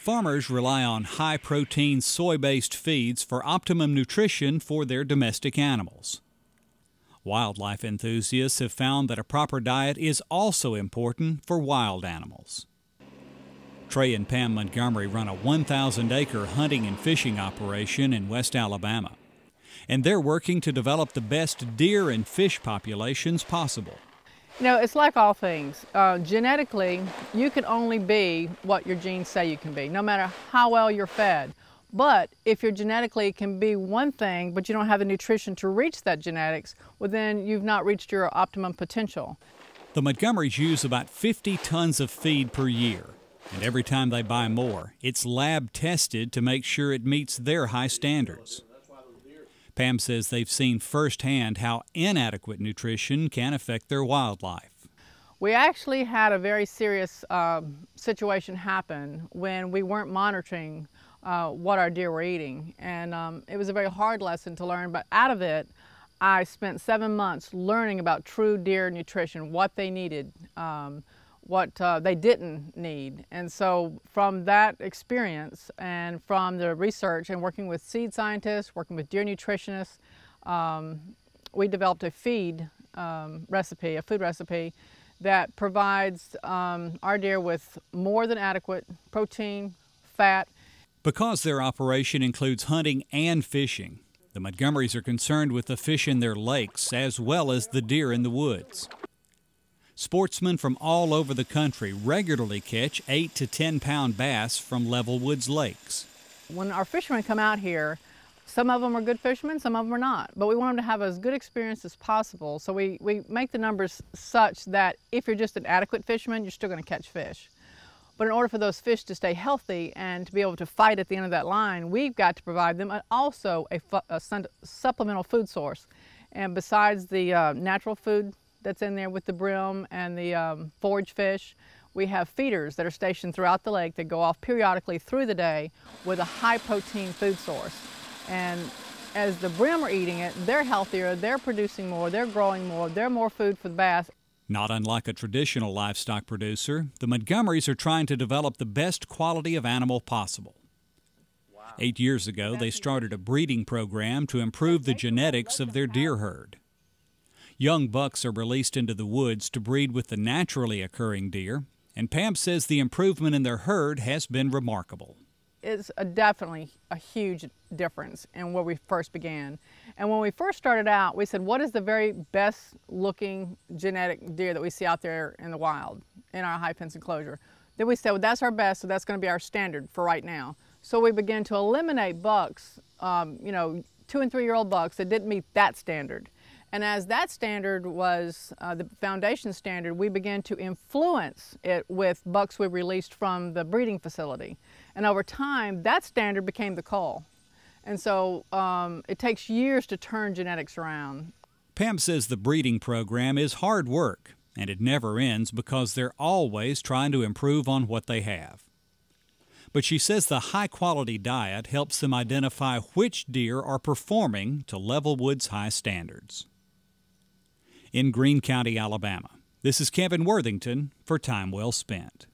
Farmers rely on high-protein soy-based feeds for optimum nutrition for their domestic animals. Wildlife enthusiasts have found that a proper diet is also important for wild animals. Trey and Pam Montgomery run a 1,000-acre hunting and fishing operation in West Alabama, and they're working to develop the best deer and fish populations possible. You know, it's like all things. Genetically, you can only be what your genes say you can be, no matter how well you're fed. But if you're genetically can be one thing, but you don't have the nutrition to reach that genetics, well, then you've not reached your optimum potential. The Montgomerys use about 50 tons of feed per year, and every time they buy more, it's lab-tested to make sure it meets their high standards. Pam says they've seen firsthand how inadequate nutrition can affect their wildlife. We actually had a very serious situation happen when we weren't monitoring what our deer were eating. And it was a very hard lesson to learn, but out of it, I spent 7 months learning about true deer nutrition, what they needed, what they didn't need. And so from that experience and from the research and working with seed scientists, working with deer nutritionists, we developed a food recipe that provides our deer with more than adequate protein, fat. Because their operation includes hunting and fishing, the Montgomerys are concerned with the fish in their lakes as well as the deer in the woods. Sportsmen from all over the country regularly catch 8 to 10 pound bass from Leavellwood's lakes. When our fishermen come out here, some of them are good fishermen, some of them are not. But we want them to have as good experience as possible, so we make the numbers such that if you're just an adequate fisherman, you're still going to catch fish. But in order for those fish to stay healthy and to be able to fight at the end of that line, we've got to provide them also a supplemental food source. And besides the natural food that's in there with the bream and the forage fish, we have feeders that are stationed throughout the lake that go off periodically through the day with a high protein food source. And as the bream are eating it, they're healthier, they're producing more, they're growing more, they're more food for the bass. Not unlike a traditional livestock producer, the Montgomerys are trying to develop the best quality of animal possible. 8 years ago, they started a breeding program to improve the genetics of their deer herd. Young bucks are released into the woods to breed with the naturally occurring deer, and Pam says the improvement in their herd has been remarkable. It's definitely a huge difference in where we first began. And when we first started out, we said, what is the very best looking genetic deer that we see out there in the wild in our high fence enclosure? Then we said, well, that's our best, so that's going to be our standard for right now. So we began to eliminate bucks, 2- and 3-year-old bucks that didn't meet that standard. And as that standard was the foundation standard, we began to influence it with bucks we released from the breeding facility. And over time, that standard became the call. And so it takes years to turn genetics around. Pam says the breeding program is hard work, and it never ends because they're always trying to improve on what they have. But she says the high-quality diet helps them identify which deer are performing to Leavellwood's high standards. In Greene County, Alabama, this is Kevin Worthington for Time Well Spent.